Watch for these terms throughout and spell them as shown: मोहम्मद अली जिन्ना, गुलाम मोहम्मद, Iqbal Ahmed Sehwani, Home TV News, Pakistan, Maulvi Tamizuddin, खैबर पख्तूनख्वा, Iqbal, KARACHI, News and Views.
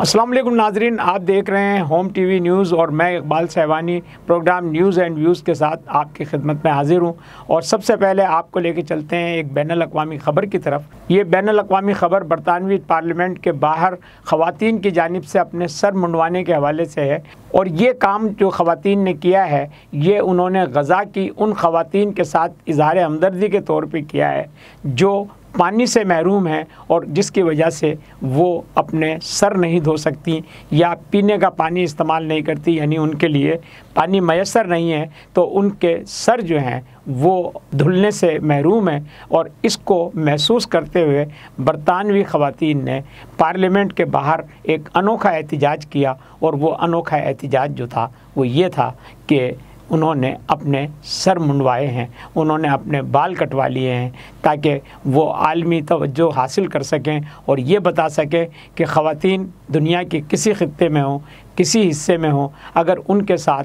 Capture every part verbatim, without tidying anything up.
अस्सलाम वालेकुम नाजरीन, आप देख रहे हैं होम टीवी न्यूज़ और मैं Iqbal Sahwani programme news and views के साथ आपकी खिदमत में हाजिर हूं। और सबसे पहले आपको लेके चलते हैं एक बैनुल अक़वामी ख़बर की तरफ। ये बैनुल अक़वामी ख़बर बरतानवी पार्लियामेंट के बाहर ख़वातीन की जानिब से अपने सर मुंडवाने के हवाले से है। और ये काम जो ख़वातीन ने किया है ये उन्होंने गज़ा की उन ख़वातीन के साथ इज़हार हमदर्दी के तौर पर किया है जो पानी से महरूम है और जिसकी वजह से वो अपने सर नहीं धो सकती या पीने का पानी इस्तेमाल नहीं करती, यानी उनके लिए पानी मैसर नहीं है तो उनके सर जो हैं वो धुलने से महरूम है। और इसको महसूस करते हुए बरतानवी ख़वातीन ने पार्लियामेंट के बाहर एक अनोखा एहतिजाज किया और वो अनोखा एहतिजाज जो था वो ये था कि उन्होंने अपने सर मुंडवाए हैं, उन्होंने अपने बाल कटवा लिए हैं ताकि वो आलमी तवज्जो हासिल कर सकें और ये बता सकें कि ख़वातीन दुनिया के किसी ख़ित्ते में हों, किसी हिस्से में हों, अगर उनके साथ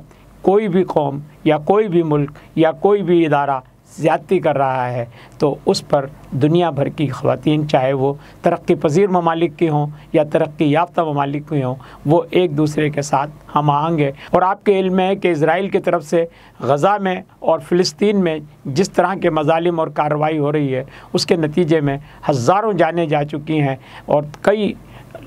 कोई भी कौम या कोई भी मुल्क या कोई भी इदारा ज़्यादती कर रहा है तो उस पर दुनिया भर की ख़वातीन, चाहे वो तरक्की पजीर ममालिक की हों या तरक्की याफ्ता ममालिक की हों, वो एक दूसरे के साथ हम आएंगे। और आपके इल्म है कि इसराइल की तरफ से गज़ा में और फ़िलिस्तीन में जिस तरह के मजालिम और कार्रवाई हो रही है उसके नतीजे में हज़ारों जानें जा चुकी हैं और कई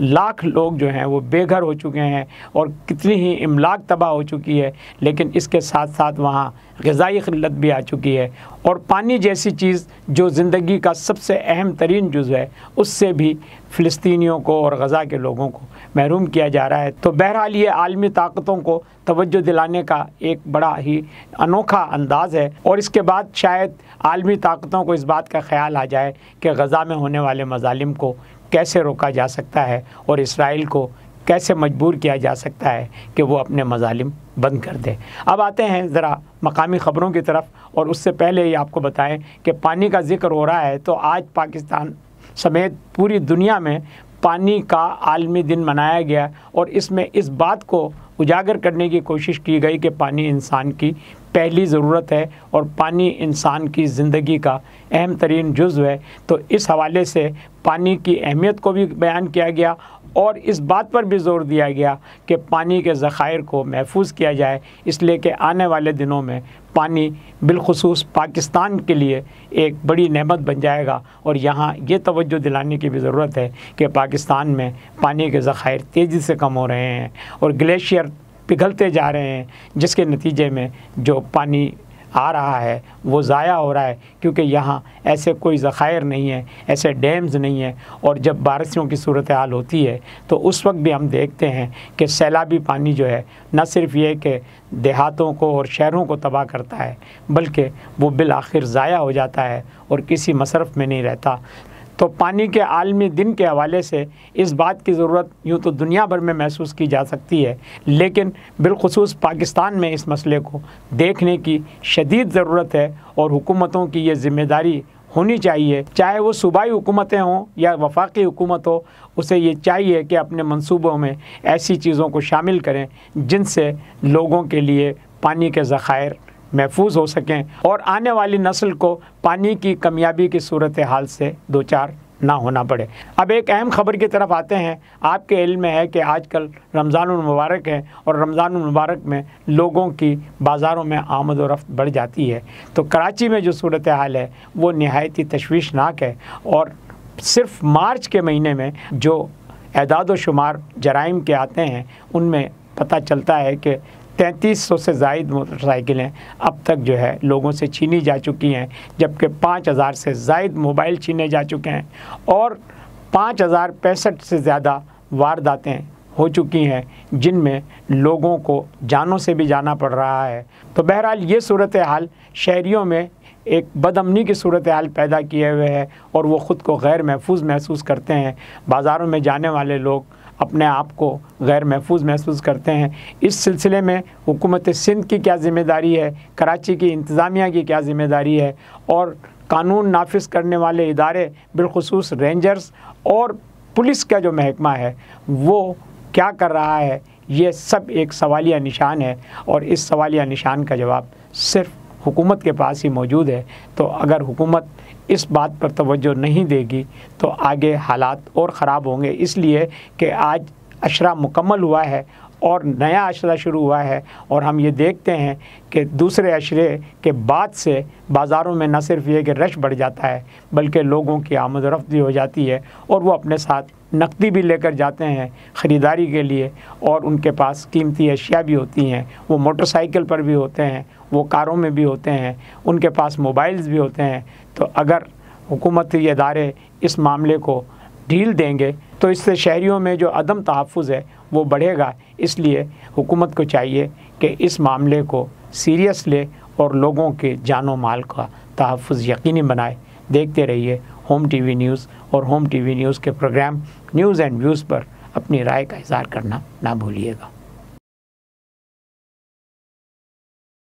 लाख लोग जो हैं वो बेघर हो चुके हैं और कितनी ही इमलाक तबाह हो चुकी है। लेकिन इसके साथ साथ वहाँ ग़िज़ाई क़िल्लत भी आ चुकी है और पानी जैसी चीज़ जो ज़िंदगी का सबसे अहम तरीन जुज़ है उससे भी फ़िलिस्तीनियों को और गज़ा के लोगों को महरूम किया जा रहा है। तो बहरहाल ये आलमी ताकतों को तवज्जो दिलाने का एक बड़ा ही अनोखा अंदाज़ है। और इसके बाद शायद आलमी ताकतों को इस बात का ख्याल आ जाए कि गज़ा में होने वाले मज़ालिम को कैसे रोका जा सकता है और इसराइल को कैसे मजबूर किया जा सकता है कि वो अपने मज़ालिम बंद कर दे। अब आते हैं ज़रा मकामी ख़बरों की तरफ। और उससे पहले ये आपको बताएं कि पानी का जिक्र हो रहा है तो आज पाकिस्तान समेत पूरी दुनिया में पानी का आलमी दिन मनाया गया और इसमें इस बात को उजागर करने की कोशिश की गई कि पानी इंसान की पहली ज़रूरत है और पानी इंसान की ज़िंदगी का अहम तरीन जुज़्व है। तो इस हवाले से पानी की अहमियत को भी बयान किया गया और इस बात पर भी ज़ोर दिया गया कि पानी के ज़खायर को महफूज किया जाए, इसलिए कि आने वाले दिनों में पानी बिलखुसूस पाकिस्तान के लिए एक बड़ी नेमत बन जाएगा। और यहाँ ये तवज्जो दिलाने की भी ज़रूरत है कि पाकिस्तान में पानी के ज़खायर तेज़ी से कम हो रहे हैं और ग्लेशियर पिघलते जा रहे हैं जिसके नतीजे में जो पानी आ रहा है वो ज़ाया हो रहा है क्योंकि यहाँ ऐसे कोई ज़खायर नहीं है, ऐसे डैम्स नहीं हैं। और जब बारिशों की सूरत हाल होती है तो उस वक्त भी हम देखते हैं कि सैलाबी पानी जो है न सिर्फ ये कि देहातों को और शहरों को तबाह करता है बल्कि वो बिल आखिर ज़ाया हो जाता है और किसी मसरफ़ में नहीं रहता। तो पानी के आलमी दिन के हवाले से इस बात की ज़रूरत यूँ तो दुनिया भर में महसूस की जा सकती है लेकिन बिलखुसूस पाकिस्तान में इस मसले को देखने की शदीद ज़रूरत है और हुकूमतों की ये ज़िम्मेदारी होनी चाहिए, चाहे वो सूबाई हुकूमतें हों या वफाकी हुकूमत हो, उसे ये चाहिए कि अपने मंसूबों में ऐसी चीज़ों को शामिल करें जिनसे लोगों के लिए पानी के ज़खायर महफूज हो सकें और आने वाली नस्ल को पानी की कमियाबी की सूरत हाल से दो चार ना होना पड़े। अब एक अहम ख़बर की तरफ आते हैं। आपके इल्म है कि आजकल रमज़ानुल मुबारक है और रमज़ानुल मुबारक में लोगों की बाज़ारों में आमद और रफ्त बढ़ जाती है। तो कराची में जो सूरत हाल है वो नहायत ही तशवीशनाक है और सिर्फ मार्च के महीने में जो एदाद व शुमार जराइम के आते हैं उनमें पता चलता है कि तैंतीस सौ से ज़ायद मोटरसाइकिलें अब तक जो है लोगों से छीनी जा चुकी हैं, जबकि पाँच हज़ार से ज़ायद मोबाइल छीने जा चुके हैं और पाँच हज़ार पैंसठ से ज़्यादा वारदातें हो चुकी हैं जिनमें लोगों को जानों से भी जाना पड़ रहा है। तो बहरहाल ये सूरत हाल शहरियों में एक बदअमनी की सूरत हाल पैदा किए हुए है और वो ख़ुद को गैर महफूज महसूस करते हैं। बाज़ारों में जाने वाले लोग अपने आप को गैर महफूज महसूस करते हैं। इस सिलसिले में हुकूमत सिंध की क्या ज़िम्मेदारी है, कराची की इंतज़ामिया की क्या ज़िम्मेदारी है और कानून नाफिज करने वाले इदारे बिलखुसूस रेंजर्स और पुलिस का जो महकमा है वो क्या कर रहा है, ये सब एक सवालिया निशान है। और इस सवालिया निशान का जवाब सिर्फ हुकूमत के पास ही मौजूद है। तो अगर हुकूमत इस बात पर तवज्जो नहीं देगी तो आगे हालात और ख़राब होंगे, इसलिए कि आज अशरा मुकम्मल हुआ है और नया अशरा शुरू हुआ है। और हम ये देखते हैं कि दूसरे अशरे के बाद से बाज़ारों में न सिर्फ ये कि रश बढ़ जाता है बल्कि लोगों की आमदरफ़्त भी हो जाती है और वो अपने साथ नकदी भी लेकर जाते हैं ख़रीदारी के लिए, और उनके पास कीमती अशिया भी होती हैं। वो मोटरसाइकिल पर भी होते हैं, वो कारों में भी होते हैं, उनके पास मोबाइल्स भी होते हैं। तो अगर हुकूमती इदारे इस मामले को ढील देंगे तो इससे शहरियों में जो अदम तहफ़्फ़ुज़ है वो बढ़ेगा। इसलिए हुकूमत को चाहिए कि इस मामले को सीरियस ले और लोगों के जानो माल का तहफ़्फ़ुज़ यकीनी बनाए। देखते रहिए होम टीवी न्यूज़, और होम टीवी न्यूज़ के प्रोग्राम न्यूज़ एंड व्यूज़ पर अपनी राय का इज़हार करना ना भूलिएगा।